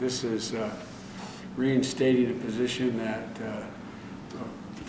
This is reinstating a position that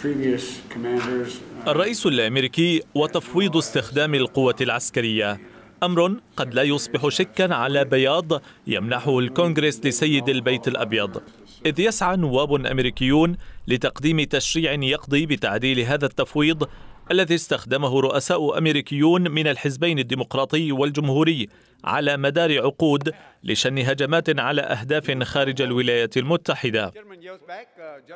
previous commanders. الرئيس الأمريكي وتفويض استخدام القوة العسكرية أمر قد لا يصبح شكاً على بياض يمنحه الكونغرس لسيد البيت الأبيض، إذ يسعى نواب أمريكيون لتقديم تشريع يقضي بتعديل هذا التفويض الذي استخدمه رؤساء أمريكيون من الحزبين الديمقراطي والجمهوري على مدار عقود لشن هجمات على أهداف خارج الولايات المتحدة.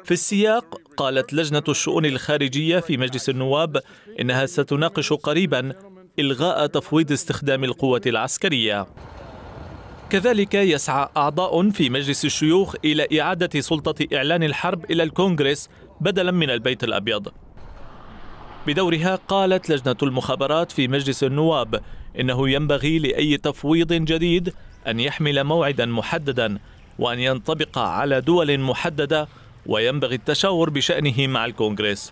في السياق، قالت لجنة الشؤون الخارجية في مجلس النواب إنها ستناقش قريباً إلغاء تفويض استخدام القوة العسكرية. كذلك يسعى أعضاء في مجلس الشيوخ إلى إعادة سلطة إعلان الحرب إلى الكونغرس بدلاً من البيت الأبيض. بدورها قالت لجنة المخابرات في مجلس النواب إنه ينبغي لأي تفويض جديد أن يحمل موعداً محدداً وأن ينطبق على دول محددة، وينبغي التشاور بشأنه مع الكونغرس.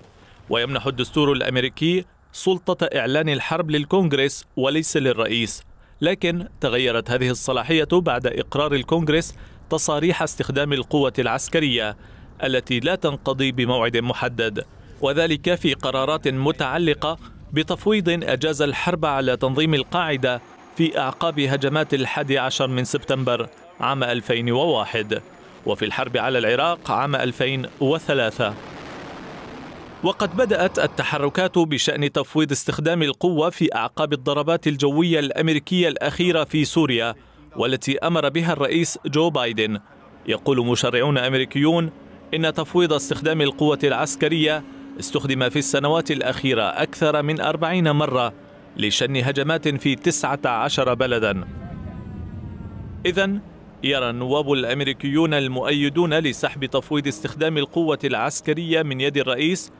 ويمنح الدستور الأمريكي سلطة إعلان الحرب للكونغرس وليس للرئيس، لكن تغيرت هذه الصلاحية بعد إقرار الكونغرس تصاريح استخدام القوة العسكرية التي لا تنقضي بموعد محدد، وذلك في قرارات متعلقة بتفويض أجاز الحرب على تنظيم القاعدة في أعقاب هجمات 11 من سبتمبر عام 2001 وفي الحرب على العراق عام 2003. وقد بدأت التحركات بشأن تفويض استخدام القوة في أعقاب الضربات الجوية الأمريكية الأخيرة في سوريا والتي أمر بها الرئيس جو بايدن. يقول مشرعون أمريكيون إن تفويض استخدام القوة العسكرية استخدم في السنوات الأخيرة أكثر من 40 مرة لشن هجمات في 19 بلداً. إذن يرى النواب الأمريكيون المؤيدون لسحب تفويض استخدام القوة العسكرية من يد الرئيس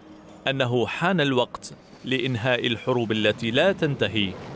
أنه حان الوقت لإنهاء الحروب التي لا تنتهي.